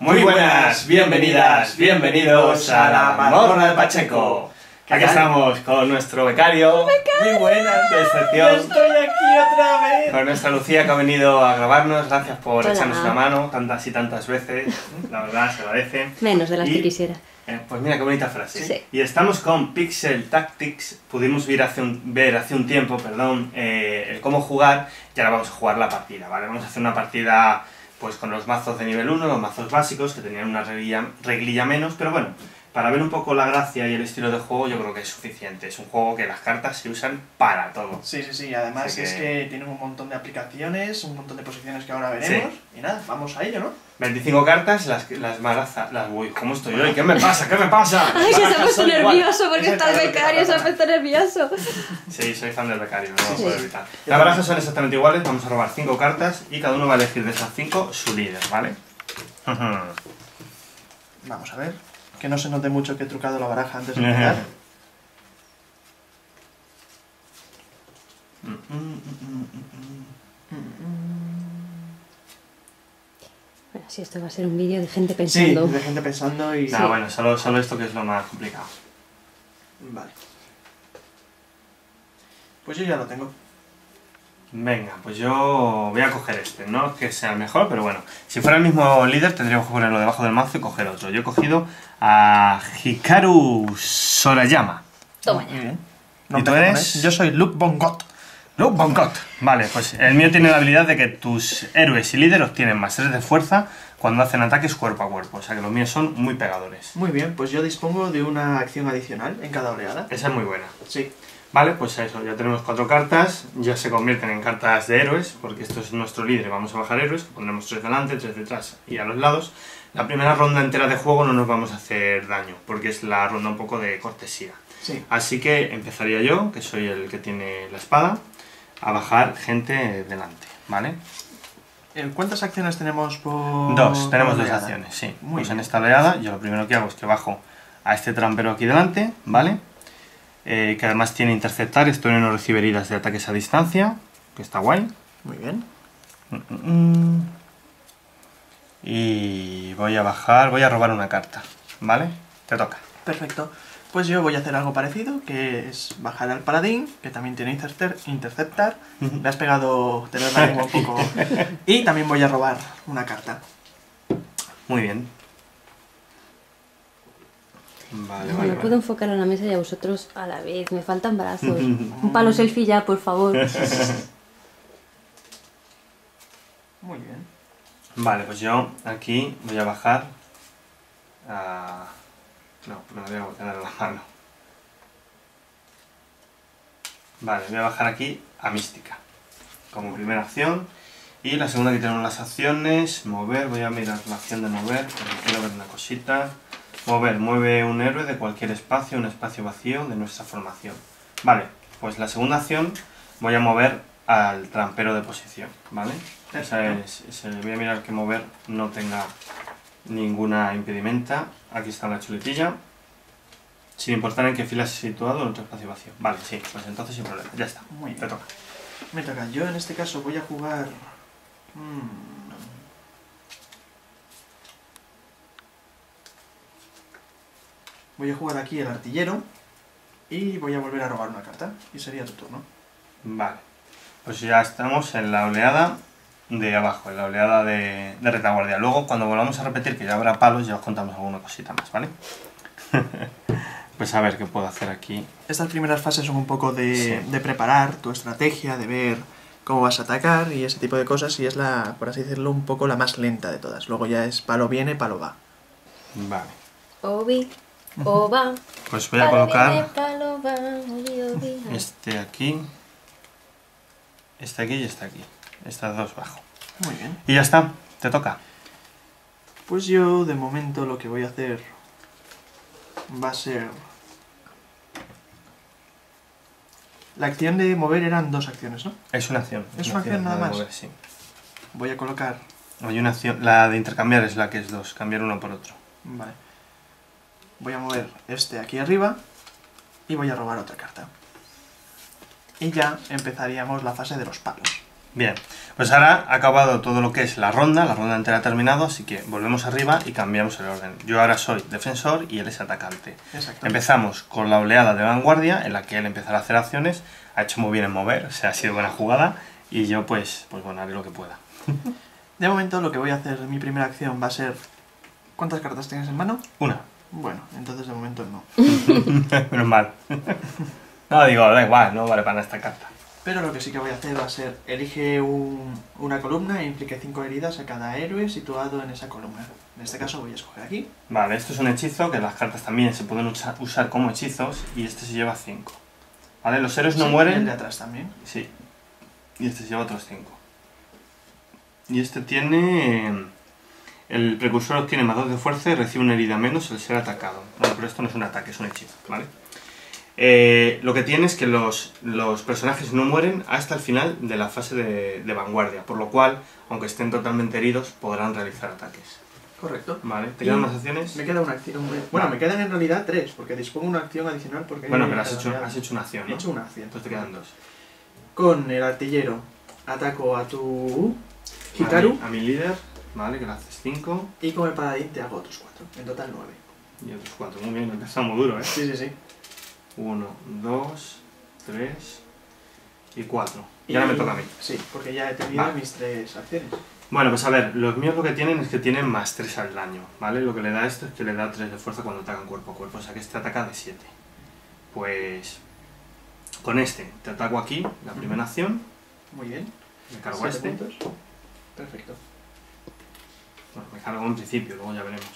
Muy buenas, bienvenidas, bienvenidos a La Mazmorra de Pacheco. Aquí estamos con nuestro becario. Muy buenas, de excepción. Estoy aquí otra vez. Con nuestra Lucía que ha venido a grabarnos. Gracias por echarnos una mano tantas y tantas veces. La verdad, se agradece. Menos de las que quisiera. Pues mira qué bonita frase. Sí. Y estamos con Pixel Tactics. Pudimos ver hace un tiempo, perdón, el cómo jugar. Y ahora vamos a jugar la partida, ¿vale? Vamos a hacer una partida, pues con los mazos de nivel 1, los mazos básicos, que tenían una reglilla menos, pero bueno, para ver un poco la gracia y el estilo de juego yo creo que es suficiente. Es un juego que las cartas se usan para todo. Sí, sí, sí, además es que tienen un montón de aplicaciones, un montón de posiciones que ahora veremos, sí. Y nada, vamos a ello, ¿no? 25 cartas, uy, ¿cómo estoy hoy? ¿Qué me pasa? ¿Qué me pasa? Ay, que se ha puesto nervioso porque está el becario, se ha puesto nervioso. Sí, soy fan del becario, no lo puedo evitar. Las barajas son exactamente iguales, vamos a robar 5 cartas y cada uno va a elegir de esas 5 su líder, ¿vale? Vamos a ver, que no se note mucho que he trucado la baraja antes de empezar. Bueno, sí, esto va a ser un vídeo de gente pensando. Sí, de gente pensando y... Nah, sí. Bueno, solo esto que es lo más complicado. Vale. Pues yo ya lo tengo. Venga, pues yo voy a coger este. No es que sea el mejor, pero bueno. Si fuera el mismo líder tendríamos que ponerlo debajo del mazo y coger otro. Yo he cogido a Hikaru Sorayama. Toma ya. Muy bien. ¿Y tú eres? Yo soy Luke Von Gott. Luke Von Gott. Vale, pues el mío tiene la habilidad de que tus héroes y líderes obtienen más 3 de fuerza cuando hacen ataques cuerpo a cuerpo. O sea que los míos son muy pegadores. Muy bien, pues yo dispongo de una acción adicional en cada oleada. Esa es muy buena. Sí. Vale, pues eso, ya tenemos 4 cartas. Ya se convierten en cartas de héroes, porque esto es nuestro líder. Vamos a bajar héroes, pondremos 3 delante, 3 detrás y a los lados. La primera ronda entera de juego no nos vamos a hacer daño, porque es la ronda un poco de cortesía. Sí. Así que empezaría yo, que soy el que tiene la espada, a bajar gente delante, ¿vale? ¿Cuántas acciones tenemos por...? Tenemos dos acciones, sí. Muy bien. En esta oleada yo lo primero que hago es que bajo a este trampero aquí delante, ¿vale? Que además tiene interceptar, esto no recibe heridas de ataques a distancia, que está guay. Muy bien. Y voy a robar una carta, ¿vale? Te toca. Perfecto. Pues yo voy a hacer algo parecido, que es bajar al paladín, que también tiene interceptar. Le has pegado tener la lengua un poco. Y también voy a robar una carta. Muy bien. Vale, vale. No puedo enfocar a la mesa y a vosotros a la vez. Me faltan brazos. Un palo selfie ya, por favor. Muy bien. Vale, pues yo aquí voy a bajar a... No, pero me voy a botar la mano. Vale, voy a bajar aquí a Mística como primera acción. Y la segunda que tenemos las acciones, mover, voy a mirar la acción de mover, porque quiero ver una cosita. Mover, mueve un héroe de cualquier espacio, un espacio vacío de nuestra formación. Vale, pues la segunda acción voy a mover al trampero de posición, ¿vale? Esa es, voy a mirar que mover no tenga ninguna impedimenta. Aquí está la chuletilla. Sin importar en qué fila se ha situado en otro espacio vacío. Vale, sí, pues entonces sin problema. Ya está. Muy bien. Te toca. Me toca. Yo en este caso voy a jugar... Voy a jugar aquí el artillero. Y voy a volver a robar una carta. Y sería tu turno. Vale. Pues ya estamos en la oleada de abajo, en la oleada de retaguardia. Luego, cuando volvamos a repetir, que ya habrá palos, ya os contamos alguna cosita más, ¿vale? Pues a ver qué puedo hacer aquí. Estas primeras fases son un poco de preparar tu estrategia, de ver cómo vas a atacar y ese tipo de cosas, y es la, por así decirlo, un poco la más lenta de todas. Luego ya es palo viene, palo va. Vale. Obi, oba. Pues voy a colocar... Viene, palo va, obi, obi, obi. Este aquí y este aquí. Estas dos bajo. Muy bien. Y ya está, te toca. Pues yo de momento lo que voy a hacer va a ser... La acción de mover eran 2 acciones, ¿no? Es una acción. Es una acción nada más. Mover, sí. Voy a colocar... Hay una acción, la de intercambiar es la que es 2, cambiar uno por otro. Vale. Voy a mover este aquí arriba y voy a robar otra carta. Y ya empezaríamos la fase de los palos. Bien, pues ahora ha acabado todo lo que es la ronda entera ha terminado, así que volvemos arriba y cambiamos el orden. Yo ahora soy defensor y él es atacante. Empezamos con la oleada de vanguardia, en la que él empezará a hacer acciones, ha hecho muy bien en mover, o sea, ha sido buena jugada, y yo pues bueno, haré lo que pueda. De momento lo que voy a hacer, mi primera acción va a ser... ¿Cuántas cartas tienes en mano? Una. Bueno, entonces de momento no. Menos mal. No, digo, da igual, no vale para nada esta carta. Pero lo que sí que voy a hacer va a ser, elige una columna e implique 5 heridas a cada héroe situado en esa columna. En este caso voy a escoger aquí. Vale, esto es un hechizo, que las cartas también se pueden usar como hechizos, y este se lleva 5. Vale, los héroes no mueren. Y el de atrás también. Sí. Y este se lleva otros 5. Y este tiene... El precursor obtiene más 2 de fuerza y recibe una herida menos al ser atacado. Bueno, pero esto no es un ataque, es un hechizo, ¿vale? Lo que tiene es que los personajes no mueren hasta el final de la fase de vanguardia, por lo cual, aunque estén totalmente heridos, podrán realizar ataques. Correcto. Vale, ¿te quedan más acciones? Me queda una acción. Bueno, me quedan en realidad 3, porque dispongo una acción adicional porque... Bueno, pero has hecho una acción, ¿no? He hecho una acción. Entonces te quedan 2. Con el artillero ataco a tu... Hikaru. A mi líder, vale, que le haces 5. Y con el paladín te hago otros 4, en total 9. Y otros 4, muy bien, está muy duro, ¿eh? Sí, sí, sí. 1, 2, 3 y 4. Y ahora me toca a mí. Sí, porque ya he terminado mis 3 acciones. Bueno, pues a ver, los míos lo que tienen es que tienen más 3 al daño, ¿vale? Lo que le da esto es que le da 3 de fuerza cuando atacan cuerpo a cuerpo, o sea que este ataca de 7. Pues con este te ataco aquí, la primera acción. Muy bien. Me cargo a este. Puntos. Perfecto. Bueno, me cargo en principio, luego ya veremos.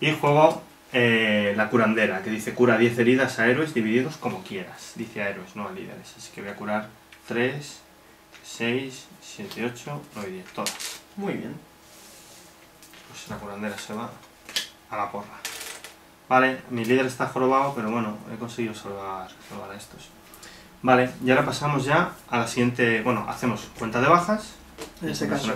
Y juego la curandera, que dice cura 10 heridas a héroes divididos como quieras. Dice a héroes, no a líderes. Así que voy a curar 3, 6, 7, 8, 9 y 10. Todas. Muy bien. Pues la curandera se va a la porra. Vale, mi líder está jorobado, pero bueno, he conseguido salvar a estos. Vale, y ahora pasamos ya a la siguiente... Bueno, hacemos cuenta de bajas. En este caso,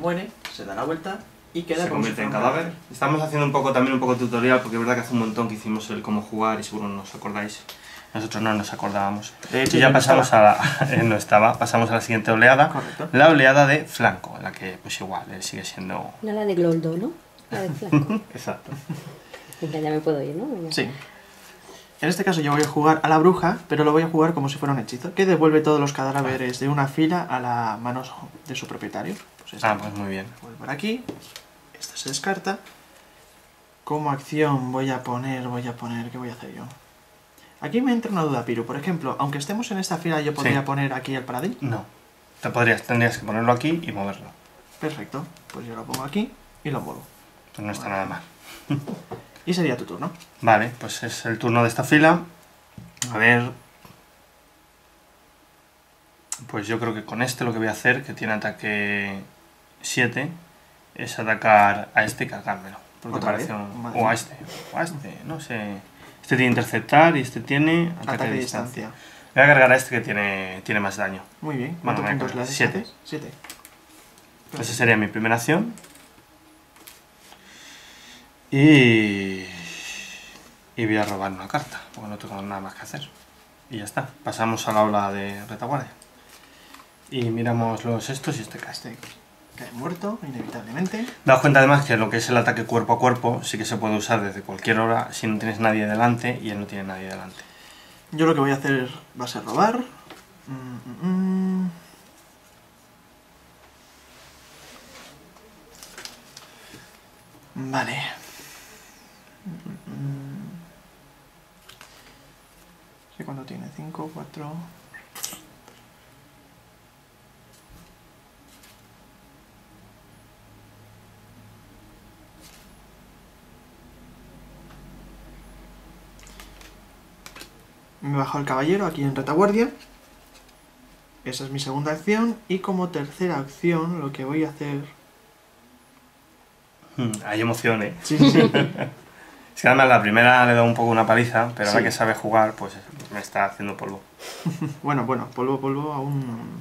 muere, se da la vuelta... Y queda se convierte en cadáver. Estamos haciendo también un poco tutorial, porque es verdad que hace un montón que hicimos el cómo jugar y seguro no os acordáis. Nosotros no nos acordábamos. De hecho, ya pasamos a la... no estaba. Pasamos a la siguiente oleada. Correcto. La oleada de flanco, la que pues igual sigue siendo... No, la de Gloldo, ¿no? La de flanco. Exacto. Ya me puedo ir, ¿no? Sí. En este caso yo voy a jugar a la bruja, pero lo voy a jugar como si fuera un hechizo, que devuelve todos los cadáveres de una fila a las manos de su propietario. Pues este pues muy bien. Voy por aquí. Esta se descarta. Como acción voy a poner, ¿qué voy a hacer yo? Aquí me entra una duda, Piru. Por ejemplo, aunque estemos en esta fila, ¿yo podría poner aquí el paladín? No. Tendrías que ponerlo aquí y moverlo. Perfecto. Pues yo lo pongo aquí y lo muevo. Pues no está nada mal. Y sería tu turno. Vale, pues es el turno de esta fila. A ver... Pues yo creo que con este lo que voy a hacer, que tiene ataque 7... es atacar a este y cargármelo. Porque parece un... O a este, no sé. Este tiene interceptar y este tiene ataque de distancia. Voy a cargar a este que tiene más daño. Muy bien. ¿Cuántos puntos le das? 7. Esa sería mi primera acción. Y voy a robar una carta, porque no tengo nada más que hacer. Y ya está. Pasamos a la ola de retaguardia. Y miramos los estos y este cae. Cae muerto, inevitablemente. Daos cuenta además que lo que es el ataque cuerpo a cuerpo sí que se puede usar desde cualquier hora si no tienes nadie delante y él no tiene nadie delante. Yo lo que voy a hacer va a ser robar. Vale. ¿Qué cuánto tiene? 5, 4... Me bajo el caballero aquí en retaguardia. Esa es mi segunda acción. Y como tercera acción, lo que voy a hacer... Hay emoción, ¿eh? Sí, sí. Es que además la primera le da un poco una paliza, pero ahora que sabe jugar, pues me está haciendo polvo. bueno, polvo aún...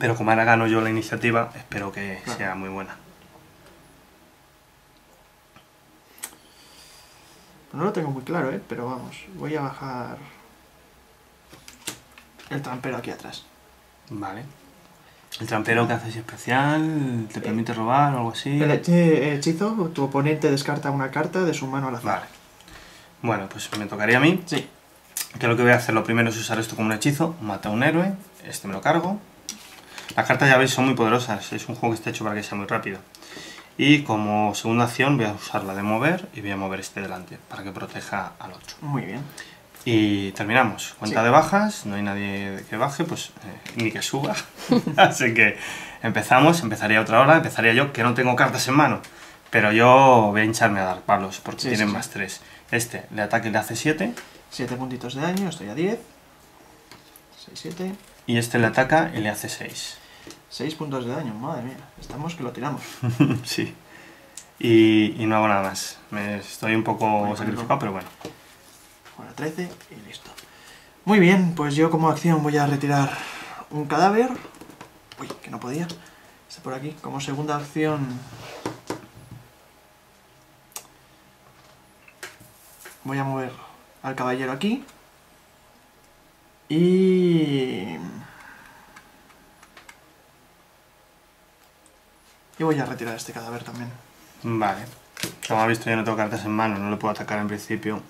Pero como ahora gano yo la iniciativa, espero que sea muy buena. No lo tengo muy claro, pero vamos, voy a bajar... El trampero aquí atrás. Vale. ¿El trampero qué haces especial? ¿Te permite robar o algo así? El hechizo, tu oponente descarta una carta de su mano al azar. Vale. Bueno, pues me tocaría a mí. Sí. Que lo que voy a hacer lo primero es usar esto como un hechizo. Mata a un héroe. Este me lo cargo. Las cartas, ya veis, son muy poderosas. Es un juego que está hecho para que sea muy rápido. Y como segunda acción voy a usar la de mover. Y voy a mover este delante para que proteja al otro. Muy bien. Y terminamos. Cuenta de bajas, no hay nadie que baje, pues ni que suba. Así que empezamos, empezaría otra hora, empezaría yo, que no tengo cartas en mano. Pero yo voy a hincharme a dar palos, porque tienen más 3. Este, le ataque, le hace 7. 7 puntitos de daño, estoy a 10. 6, 7. Y este le ataca y le hace 6. 6 puntos de daño, madre mía. Estamos que lo tiramos. Sí. Y no hago nada más. Estoy un poco sacrificado, pero bueno. Bueno, 13 y listo. Muy bien, pues yo como acción voy a retirar un cadáver. Uy, que no podía. Está por aquí. Como segunda acción... voy a mover al caballero aquí. Y voy a retirar este cadáver también. Vale. Como habéis visto, yo no tengo cartas en mano, no lo puedo atacar en principio.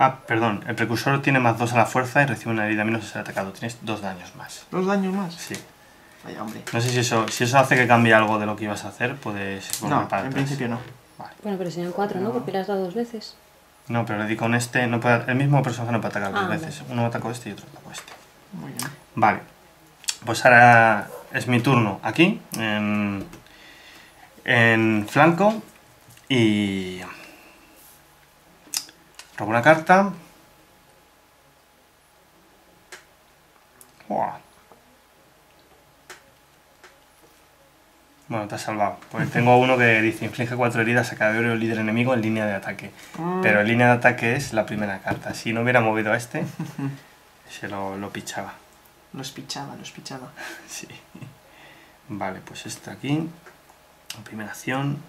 Ah, perdón, el precursor tiene más 2 a la fuerza y recibe una herida menos de ser atacado. Tienes 2 daños más. ¿2 daños más? Sí. Vaya, hombre. No sé si eso hace que cambie algo de lo que ibas a hacer, puedes... No, para en principio no. Vale. Bueno, pero serían 4, ¿no? Porque le has dado 2 veces. No, pero le di con este... No puede, el mismo personaje no puede atacar 2 veces. Uno atacó este y otro atacó este. Muy bien. Vale. Pues ahora es mi turno aquí, en flanco, y... robo una carta. ¡Wow! Bueno, te has salvado. Pues tengo uno que dice, inflige 4 heridas a cada héroe o líder enemigo en línea de ataque. Pero en línea de ataque es la primera carta. Si no hubiera movido a este, se lo pichaba. Los pichaba. Sí. Vale, pues este aquí. La primera acción.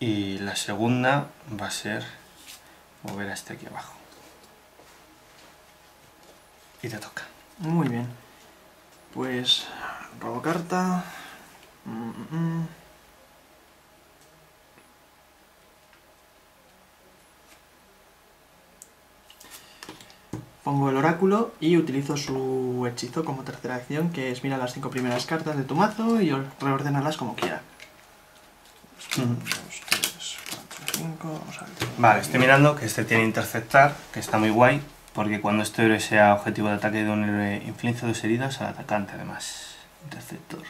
Y la segunda va a ser... mover a este aquí abajo. Y te toca. Muy bien. Pues robo carta. Pongo el oráculo y utilizo su hechizo como tercera acción, que es mira las 5 primeras cartas de tu mazo y reordenarlas como quiera. 1, 2, 3, 4, 5, vamos a ver. Vale, estoy mirando que este tiene interceptar, que está muy guay, porque cuando este héroe sea objetivo de ataque de un héroe, inflige 2 heridas al atacante, además. Interceptor.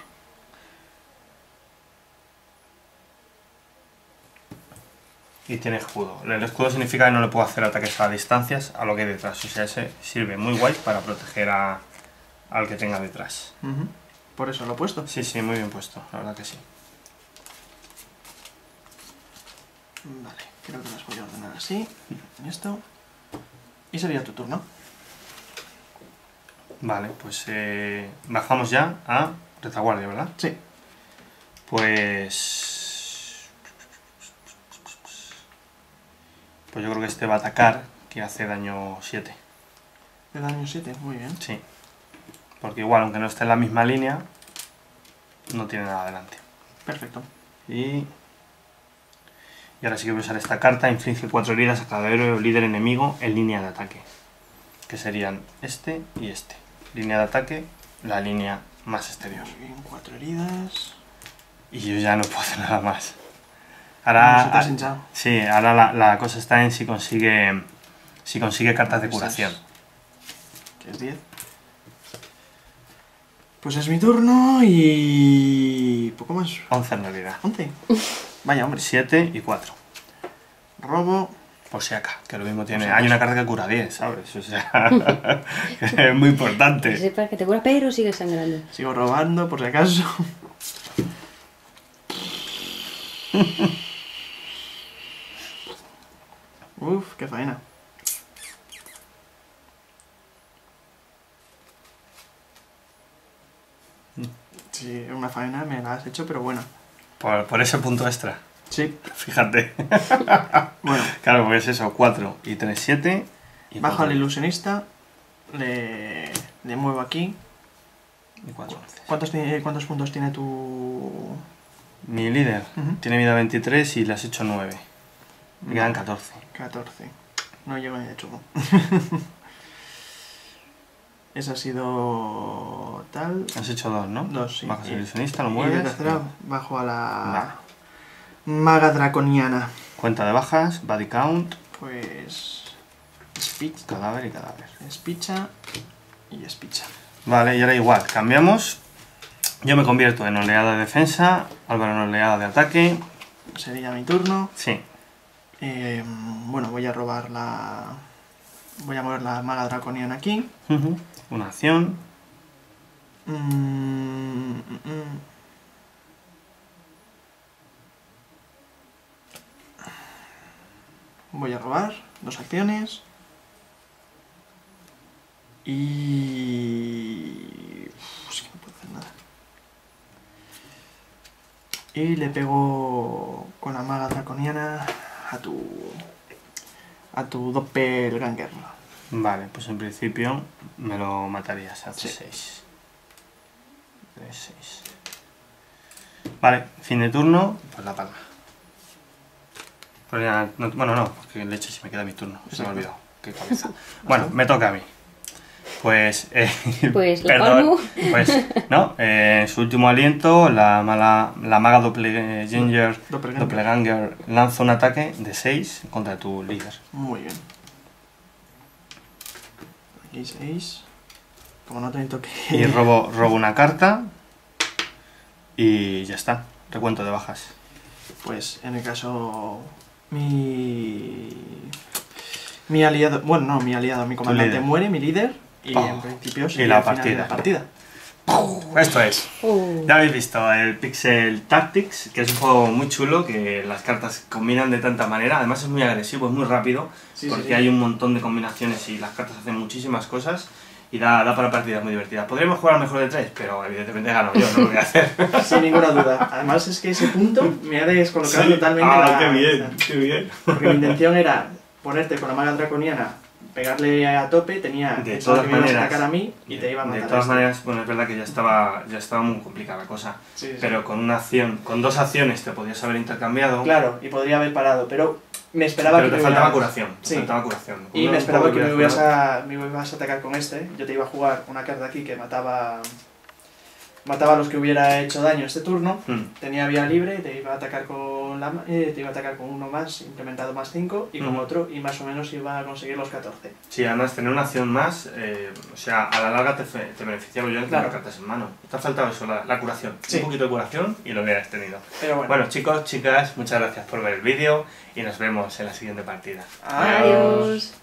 Y tiene escudo. El escudo significa que no le puedo hacer ataques a distancias a lo que hay detrás. O sea, ese sirve muy guay para proteger al que tenga detrás. ¿Por eso lo he puesto? Sí, sí, muy bien puesto, la verdad que sí. Vale. Creo que las voy a ordenar así, en esto, y sería tu turno. Vale, pues bajamos ya a retaguardia, ¿verdad? Sí. Pues yo creo que este va a atacar, que hace daño 7. ¿De daño 7? Muy bien. Sí, porque igual, aunque no esté en la misma línea, no tiene nada adelante. Perfecto. Y ahora sí que voy a usar esta carta, inflige 4 heridas a cada héroe o líder enemigo en línea de ataque. Que serían este y este. Línea de ataque, la línea más exterior. Muy bien, 4 heridas. Y yo ya no puedo hacer nada más. Ahora, sí, ahora la cosa está en si consigue cartas de curación. Que es 10. Pues es mi turno y... poco más. 11 en realidad. 11. Vaya, hombre. 7 y 4. Robo. Por si acá, que lo mismo tiene. Hay una carta que cura 10, ¿sabes? O sea, es muy importante. Que sepas que te cura, pero sigue sangrando. Sigo robando, por si acaso. Uf, qué faena. Sí, una faena me la has hecho, pero bueno. Por ese punto extra. Sí. Fíjate. Bueno. Claro, pues eso, 4 y 3, 7. Bajo al ilusionista. le muevo aquí. ¿Y ¿Cuántos puntos tiene tu...? Mi líder tiene vida 23 y le has hecho 9. Me quedan 14. 14. No llego ni de chulo. Esa ha sido tal... Has hecho 2, ¿no? 2, sí. Bajas el ilusionista, lo mueves... Y de tercera bajo a la... Nah. Maga draconiana. Cuenta de bajas, body count... Pues... Espicha. Cadáver y cadáver. Espicha y espicha. Vale, y ahora igual, cambiamos. Yo me convierto en oleada de defensa, Álvaro en oleada de ataque. Sería mi turno. Sí. Bueno, voy a robar la... Voy a mover la maga draconiana aquí. Una acción. Voy a robar 2 acciones. Y... Uf, no puedo hacer nada. Y le pego con la maga draconiana a tu doppelganger. Vale, pues en principio me lo matarías a 6. 3, 6. Vale, fin de turno, pues la palma. No, bueno, no, porque le echo si me queda mi turno. Se me ha olvidado. Qué cabeza. Bueno, me toca a mí. Pues perdón, pues, ¿no? En su último aliento, la maga doppelganger lanza un ataque de 6 contra tu líder. Muy bien. Aquí 6. Como no tengo que... Y robo una carta. Y ya está. Recuento de bajas. Pues en el caso... Mi aliado... Bueno, no, mi comandante muere, mi líder... Y en principio sería la partida. Esto es. Ya habéis visto el Pixel Tactics, que es un juego muy chulo, que las cartas combinan de tanta manera. Además es muy agresivo, es muy rápido, porque hay un montón de combinaciones y las cartas hacen muchísimas cosas. Y da para partidas muy divertidas. Podríamos jugar mejor de 3, pero evidentemente gano yo, no lo voy a hacer. Sin ninguna duda. Además es que ese punto me ha descolocado totalmente. Ah, qué bien, qué bien. Porque mi intención era ponerte con la maga draconiana, pegarle a tope, tenía de todas maneras atacar a mí y te iba a matar. De todas maneras, bueno, es verdad que ya estaba muy complicada la cosa, pero con una acción, con 2 acciones te podías haber intercambiado. Claro, y podría haber parado, pero me esperaba que te faltaba curación, y me esperaba que me ibas a atacar con este. Yo te iba a jugar una carta aquí que mataba a los que hubiera hecho daño este turno, tenía vía libre, te iba a atacar con uno más, implementado más 5, y con otro, y más o menos iba a conseguir los 14. Sí, además tener una acción más, o sea, a la larga te beneficiaba yo en tener cartas en mano. Te ha faltado eso, la curación, un poquito de curación y lo hubieras tenido. Pero bueno, chicos, chicas, muchas gracias por ver el vídeo y nos vemos en la siguiente partida. Adiós.